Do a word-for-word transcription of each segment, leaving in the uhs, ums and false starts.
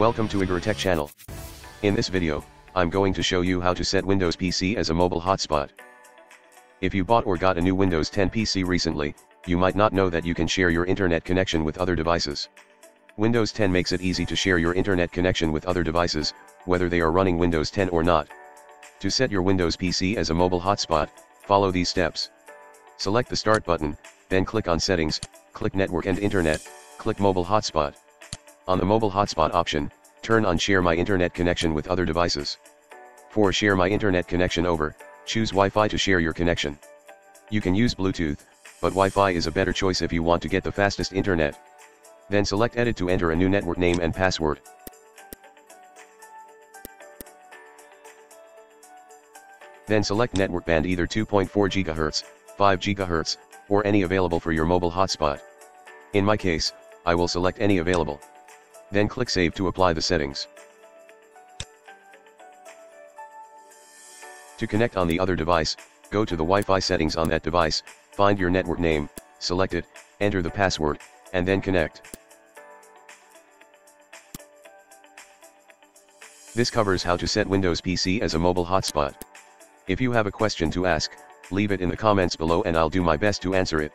Welcome to IgoroTech channel. In this video, I'm going to show you how to set Windows P C as a mobile hotspot. If you bought or got a new Windows ten P C recently, you might not know that you can share your internet connection with other devices. Windows ten makes it easy to share your internet connection with other devices, whether they are running Windows ten or not. To set your Windows P C as a mobile hotspot, follow these steps. Select the Start button, then click on Settings, click Network and Internet, click Mobile Hotspot. On the Mobile Hotspot option, turn on Share My Internet Connection with Other Devices. For Share My Internet Connection Over, choose Wi-Fi to share your connection. You can use Bluetooth, but Wi-Fi is a better choice if you want to get the fastest internet. Then select Edit to enter a new network name and password. Then select network band, either two point four gigahertz, five gigahertz, or any available for your mobile hotspot. In my case, I will select any available. Then click Save to apply the settings. To connect on the other device, go to the Wi-Fi settings on that device, find your network name, select it, enter the password, and then connect. This covers how to set Windows P C as a mobile hotspot. If you have a question to ask, leave it in the comments below and I'll do my best to answer it.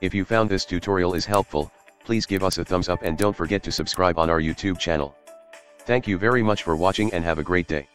If you found this tutorial is helpful, please give us a thumbs up and don't forget to subscribe on our YouTube channel. Thank you very much for watching and have a great day.